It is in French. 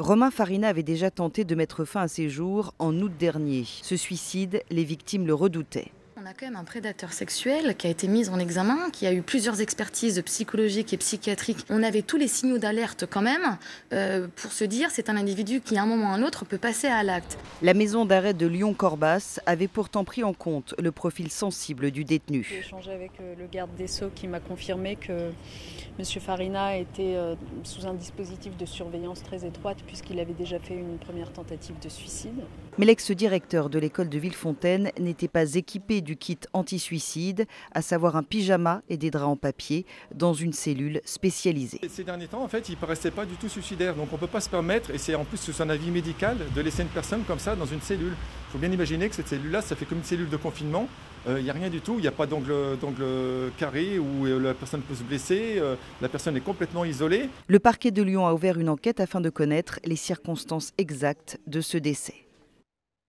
Romain Farina avait déjà tenté de mettre fin à ses jours en août dernier. Ce suicide, les victimes le redoutaient. On a quand même un prédateur sexuel qui a été mis en examen, qui a eu plusieurs expertises psychologiques et psychiatriques. On avait tous les signaux d'alerte quand même pour se dire c'est un individu qui à un moment ou à un autre peut passer à l'acte. La maison d'arrêt de Lyon-Corbas avait pourtant pris en compte le profil sensible du détenu. J'ai échangé avec le garde des Sceaux qui m'a confirmé que M. Farina était sous un dispositif de surveillance très étroite puisqu'il avait déjà fait une première tentative de suicide. Mais l'ex-directeur de l'école de Villefontaine n'était pas équipé du kit anti-suicide, à savoir un pyjama et des draps en papier, dans une cellule spécialisée. Ces derniers temps, en fait, il ne paraissait pas du tout suicidaire. Donc on ne peut pas se permettre, et c'est en plus sous un avis médical, de laisser une personne comme ça dans une cellule. Il faut bien imaginer que cette cellule-là, ça fait comme une cellule de confinement. Il n'y a rien du tout, il n'y a pas d'angle carré où la personne peut se blesser, la personne est complètement isolée. Le parquet de Lyon a ouvert une enquête afin de connaître les circonstances exactes de ce décès.